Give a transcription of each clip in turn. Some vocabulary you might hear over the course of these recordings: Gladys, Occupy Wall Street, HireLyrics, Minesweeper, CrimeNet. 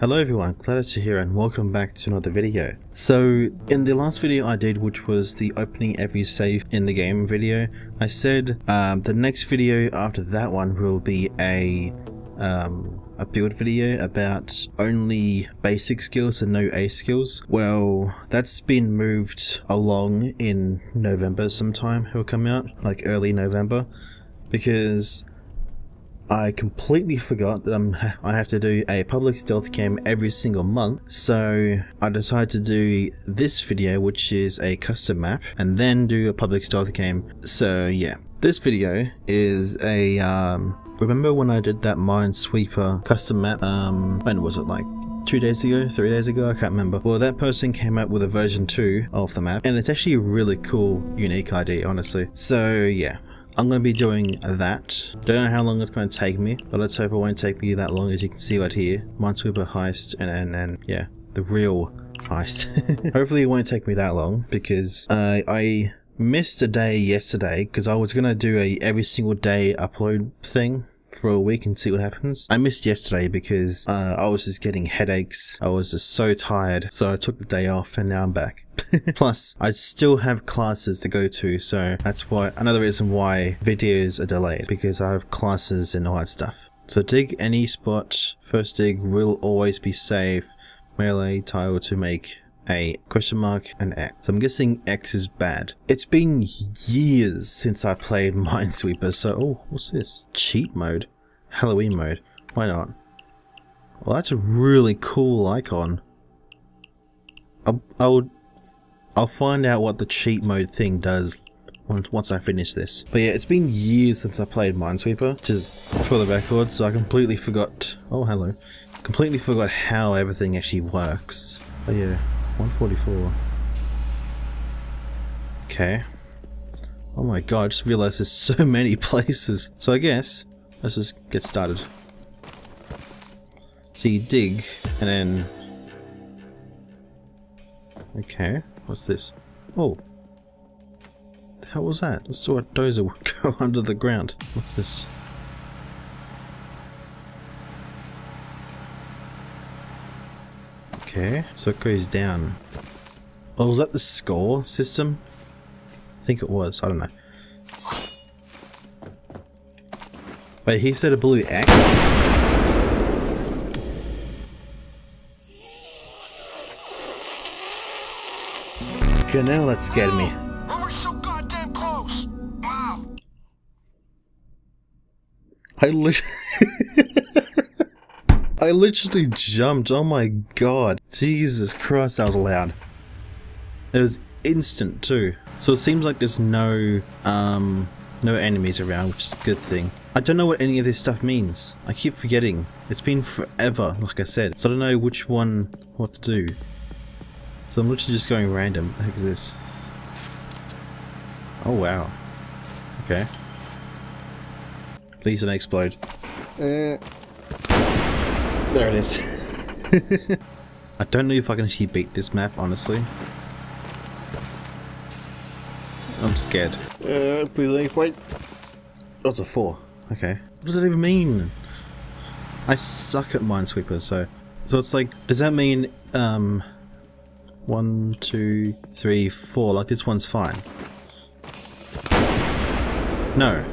Hello everyone, Gladys here and welcome back to another video. So in the last video I did, which was the opening every safe in the game video, I said the next video after that one will be a build video about only basic skills and no ace skills. Well, that's been moved along in November sometime. It'll come out like early November because I completely forgot that I have to do a public stealth cam every single month, so I decided to do this video, which is a custom map, and then do a public stealth cam. So yeah, this video is a remember when I did that Minesweeper custom map? When was it, like 2 days ago, 3 days ago? I can't remember. Well, that person came up with a version 2 of the map, and it's actually a really cool, unique idea, honestly. So yeah, I'm going to be doing that. Don't know how long it's going to take me, but let's hope it won't take me that long. As you can see right here, Minesweeper heist and yeah, the real heist. Hopefully it won't take me that long because I missed a day yesterday because I was going to do a every single day upload thing for a week and see what happens. I missed yesterday because I was just getting headaches. I was just so tired, so I took the day off and now I'm back. Plus I still have classes to go to, so that's why another reason why videos are delayed, because I have classes and all that stuff. So dig any spot, first dig will always be safe, melee tile to make a question mark and X. So I'm guessing X is bad. It's been years since I played Minesweeper, so oh, what's this? Cheat mode? Halloween mode. Why not? Well, that's a really cool icon. I'll find out what the cheat mode thing does once I finish this. But yeah, it's been years since I played Minesweeper, just for the record, so I completely forgot. Oh, hello. Completely forgot how everything actually works. But yeah. 144. Okay. Oh my god, I just realized there's so many places. So I guess let's just get started. So you dig and then. Okay, what's this? Oh. The hell was that? I saw a dozer go under the ground. What's this? Okay, so it goes down. Oh, was that the score system? I think it was, I don't know. Wait, he said a blue X? Okay, now that scared me. We were so goddamn close! Wow! I literally jumped, oh my god. Jesus Christ, that was loud. It was instant too. So it seems like there's no no enemies around, which is a good thing. I don't know what any of this stuff means. I keep forgetting. It's been forever, like I said. So I don't know which one, what to do. So I'm literally just going random. What the heck is this? Oh wow. Okay. Please don't explode. There it is. I don't know if I can actually beat this map, honestly. I'm scared. Please don't explain. Oh, it's a 4. Okay. What does that even mean? I suck at Minesweeper, so it's like, does that mean 1, 2, 3, 4? Like this one's fine. No.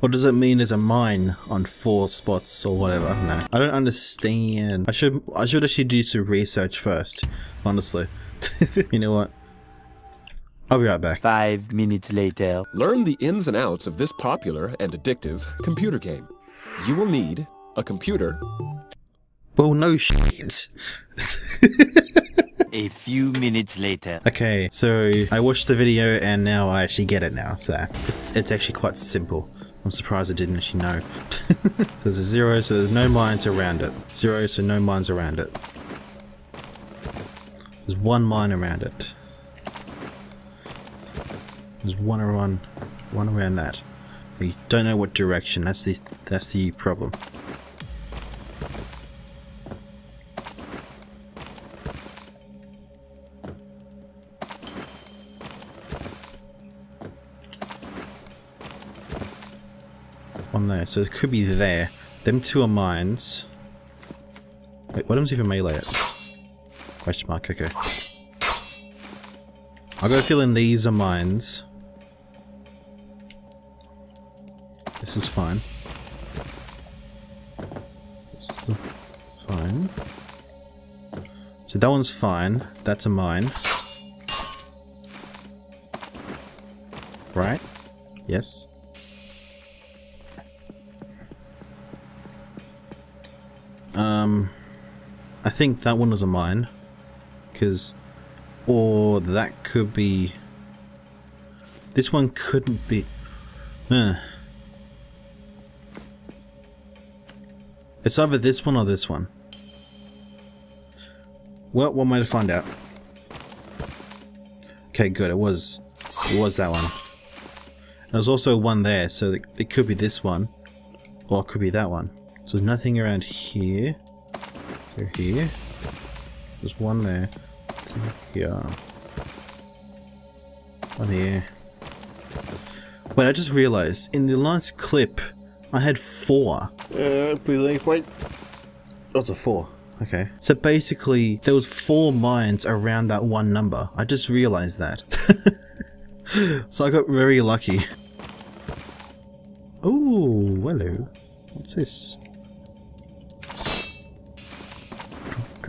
Or does it mean there's a mine on 4 spots or whatever? No, I don't understand. I should actually do some research first, honestly. You know what? I'll be right back. 5 minutes later. Learn the ins and outs of this popular and addictive computer game. You will need a computer. Well, no shit. A few minutes later. Okay, so I watched the video and now I actually get it now, so it's actually quite simple. I'm surprised I didn't actually know. So there's a 0, so there's no mines around it. 0, so no mines around it. There's 1 mine around it. There's one around that. We don't know what direction, that's the problem. There, so it could be there. Them 2 are mines. Wait, what happens if I melee it? Question mark, okay. I've got a feeling these are mines. This is fine. This is fine. So that one's fine. That's a mine. Right? Yes. I think that one was a mine. Because... or that could be... this one couldn't be... It's either this one or this one. Well, one way to find out. Okay, good. It was that one. There's also one there, so it could be this one. Or it could be that one. So there's nothing around here. So here. There's one there. Yeah. One here. Wait, I just realized, in the last clip, I had 4. Please explain. Oh, it's a 4. Okay. So basically, there was 4 mines around that one number. I just realized that. So I got very lucky. Oh, hello. What's this?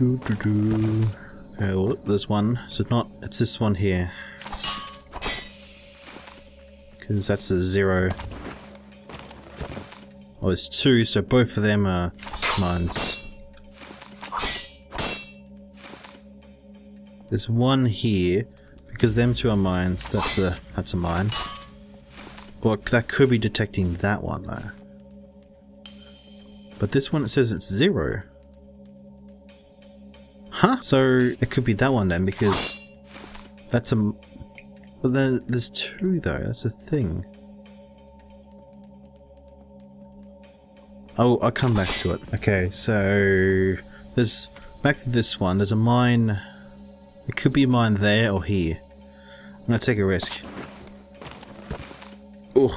Okay, well, there's one. So it's this one here. Because that's a 0. Oh, there's 2, so both of them are mines. There's one here, because them 2 are mines, that's a mine. Well, that could be detecting that one, though. But this one, it says it's 0. Huh? So, it could be that one then, because that's a... but then there's 2, though, that's the thing. Oh, I'll come back to it. Okay, so... there's... back to this one, there's a mine... it could be mine there or here. I'm gonna take a risk. Oof.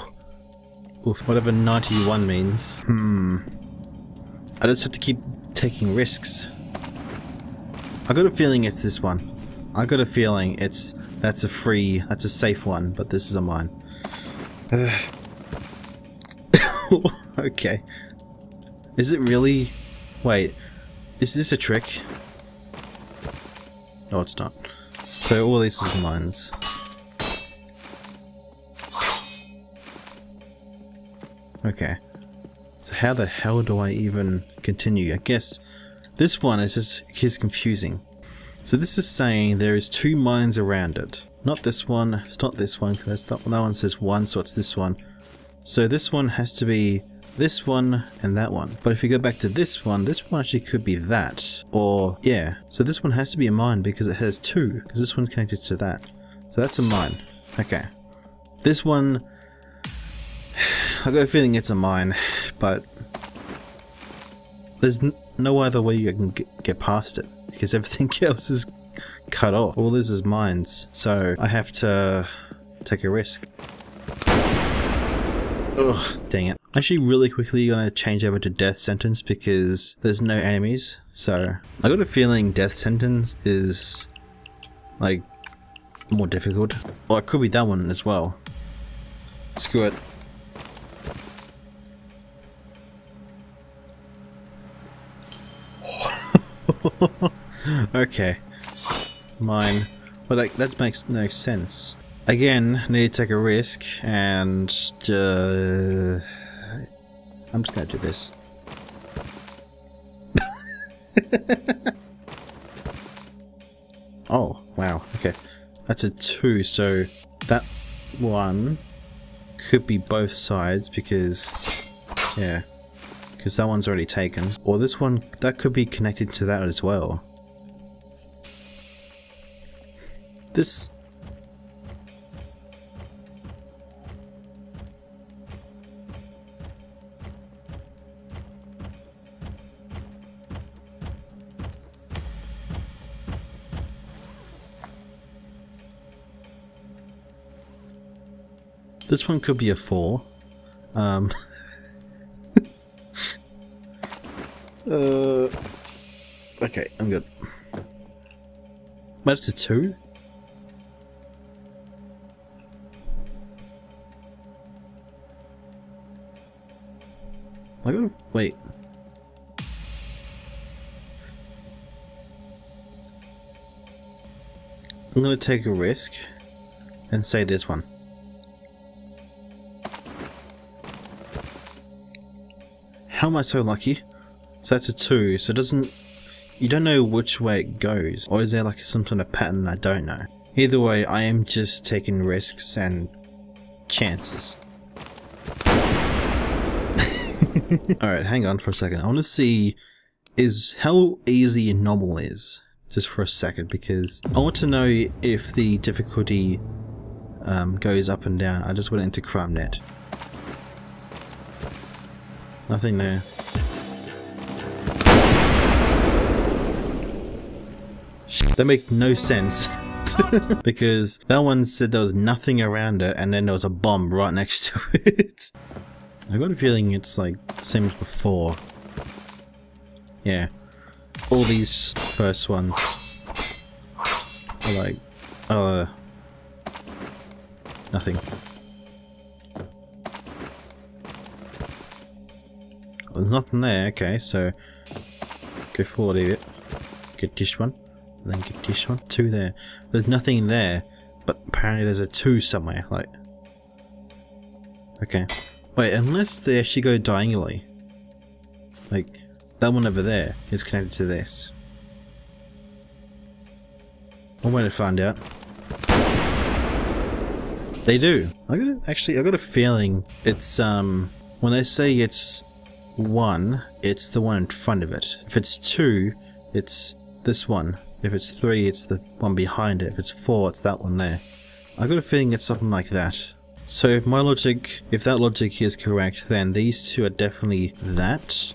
Oof, whatever 91 means. I just have to keep taking risks. I got a feeling it's this one. I got a feeling it's... that's a safe one, but this is a mine. Okay. Is it really... wait. Is this a trick? No, it's not. So all this is mines. Okay. So how the hell do I even continue? I guess this one is just confusing. So this is saying there is 2 mines around it. Not this one. It's not this one. Because that one says 1, so it's this one. So this one has to be this one and that one. But if you go back to this one actually could be that. Or, yeah. So this one has to be a mine because it has 2. Because this one's connected to that. So that's a mine. Okay. This one... I've got a feeling it's a mine. But... there's no other way you can get past it. Because everything else is cut off. All this is mines. So I have to take a risk. Ugh, dang it. Actually, really quickly, I'm going to change over to death sentence because there's no enemies, so... I got a feeling death sentence is, like, more difficult. Or it could be that one as well. Screw it. Okay. Mine. Well, like, that makes no sense. Again, need to take a risk, and... I'm just gonna do this. Oh, wow, okay. That's a 2, so that one could be both sides because, yeah, because that one's already taken. Or this one, that could be connected to that as well. This... this one could be a 4. Okay, I'm good. That's a 2? I gotta wait. I'm gonna take a risk and say this one. How am I so lucky? So that's a 2, so it doesn't... You don't know which way it goes, or is there like some sort of pattern? I don't know. Either way, I am just taking risks and chances. Alright, hang on for a second. I want to see is how easy normal is. Just for a second, because I want to know if the difficulty goes up and down. I just went into CrimeNet. Nothing there. That makes no sense. Because that one said there was nothing around it, and then there was a bomb right next to it. I got a feeling it's like the same as before. Yeah. All these first ones are like, nothing. Well, there's nothing there, okay, so go forward a bit. Get this one, and then get this one. 2 there. There's nothing there, but apparently there's a 2 somewhere, like. Okay. Wait, unless they actually go diagonally. Like, that one over there is connected to this. I'm going to find out. They do. I got a feeling it's when they say it's 1, it's the one in front of it. If it's 2, it's this one. If it's 3, it's the one behind it. If it's 4, it's that one there. I got a feeling it's something like that. So if my logic, if that logic is correct, then these two are definitely that.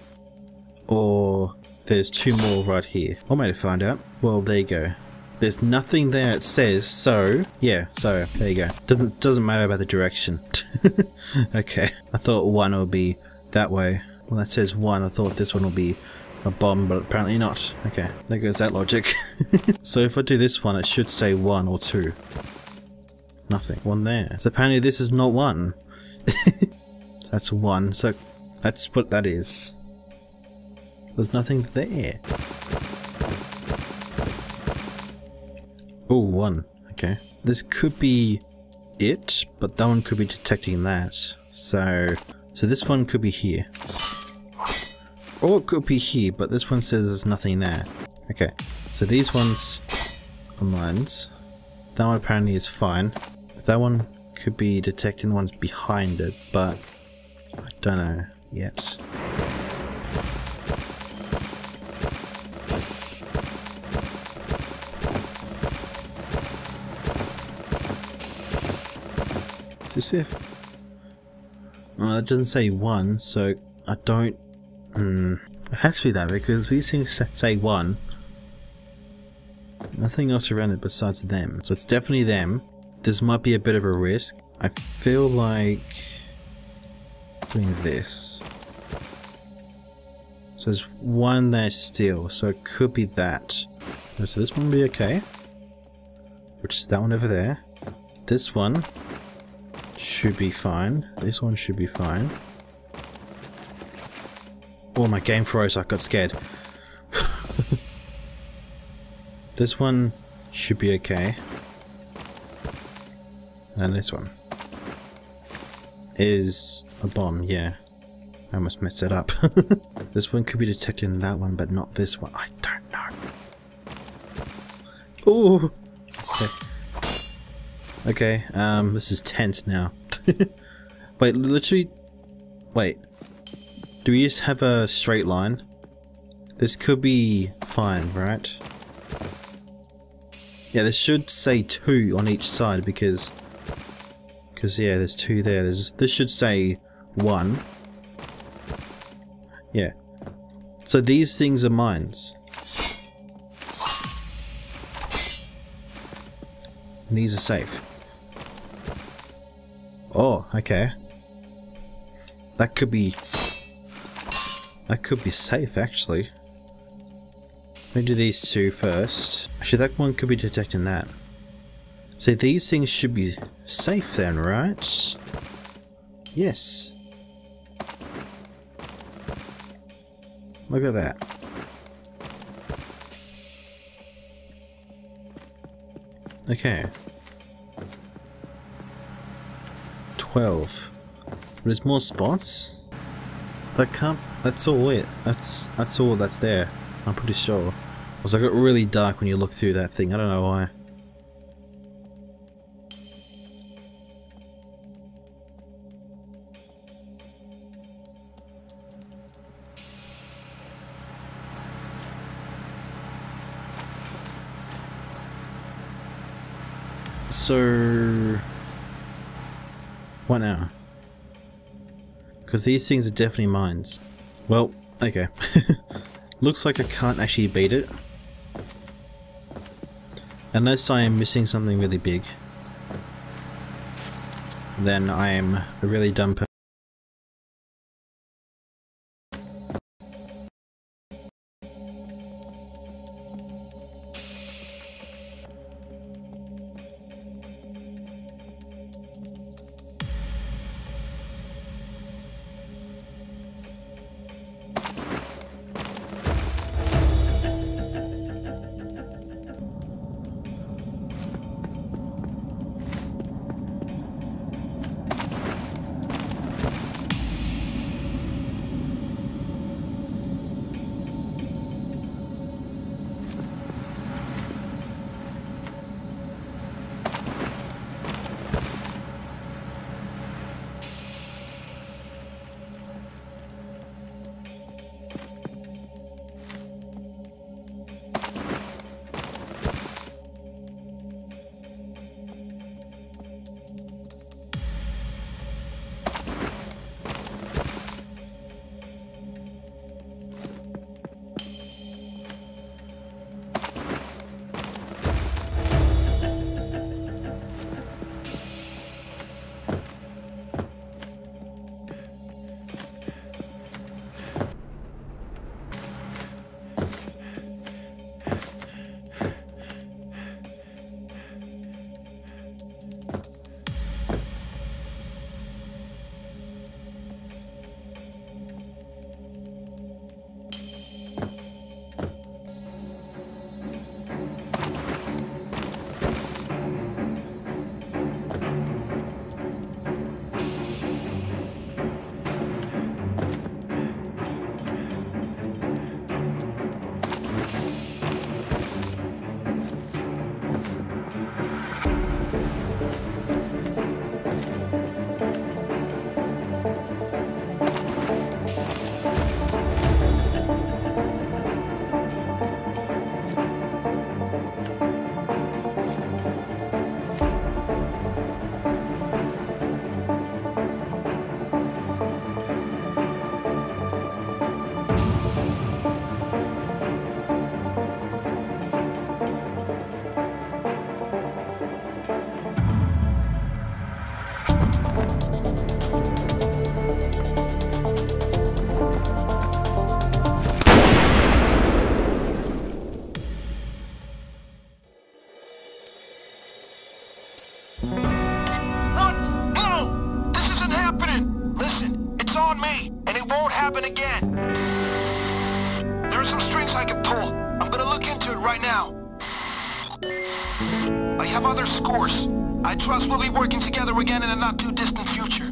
Or there's 2 more right here. I might have found out. Well, there you go. There's nothing there it says, so yeah, so there you go. Doesn't matter about the direction. Okay. I thought 1 would be that way. Well, that says 1. I thought this one would be a bomb, but apparently not. Okay. There goes that logic. So if I do this one, it should say 1 or 2. Nothing. 1 there. So apparently this is not 1. So that's 1. So that's what that is. There's nothing there. Oh, 1. Okay. This could be it, but that one could be detecting that. So this one could be here. Or it could be here, but this one says there's nothing there. Okay. So these ones are mines. That one apparently is fine. That one could be detecting the ones behind it, but I don't know yet. Well, it doesn't say 1, so I don't. It has to be that, because these things say 1. Nothing else around it besides them, so it's definitely them. This might be a bit of a risk. I feel like doing this. So there's 1 there still, so it could be that. So this one will be okay, which is that one over there. This one should be fine. This one should be fine. Oh, my game froze. I got scared. This one should be okay. And this one is a bomb. Yeah. I almost messed it up. This one could be detecting that one, but not this one. I don't know. Oh! Okay. Okay, this is tense now. Wait, literally... Wait. Do we just have a straight line? This could be fine, right? Yeah, this should say 2 on each side, because... yeah, there's 2 there. This should say 1. Yeah. So these things are mines. And these are safe. Oh, okay. That could be safe, actually. Let me do these two first. Actually, that one could be detecting that. So these things should be safe then, right? Yes. Look at that. Okay. 12. There's more spots? That can't... That's all it. That's all that's there. I'm pretty sure. Also, it got really dark when you look through that thing. I don't know why. So... what now? Because these things are definitely mines. Well, okay. Looks like I can't actually beat it. Unless I am missing something really big. Then I am a really dumb person. Again in the not too distant future.